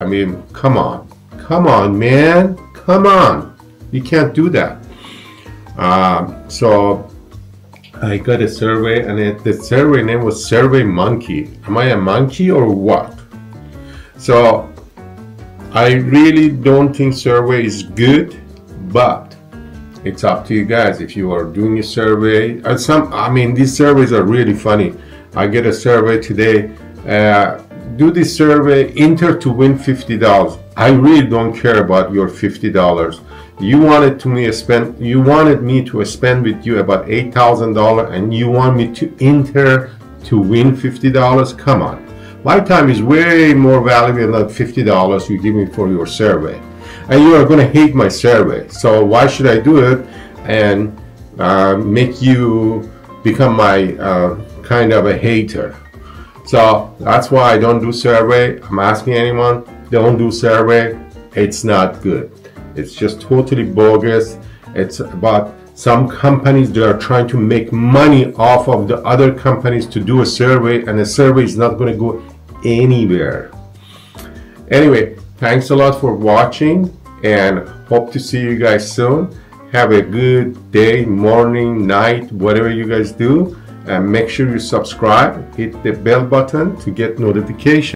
I mean, come on, man, come on. You can't do that. So I got a survey, and the survey name was Survey Monkey. Am I a monkey or what? So I really don't think survey is good, but it's up to you guys. If you are doing a survey, I mean, these surveys are really funny. I get a survey today. Do this survey, enter to win $50. I really don't care about your $50. You wanted me to spend with you about $8,000, and you want me to enter to win $50? Come on. My time is way more valuable than $50 you give me for your survey. And you are going to hate my survey. So why should I do it and make you become my kind of a hater? So that's why I don't do survey. I'm asking anyone, don't do survey. It's not good. It's just totally bogus. It's about some companies that are trying to make money off of the other companies to do a survey, and a survey is not going to go anywhere. Anyway, thanks a lot for watching, and hope to see you guys soon. Have a good day, morning, night, whatever you guys do. And make sure you subscribe, hit the bell button to get notifications.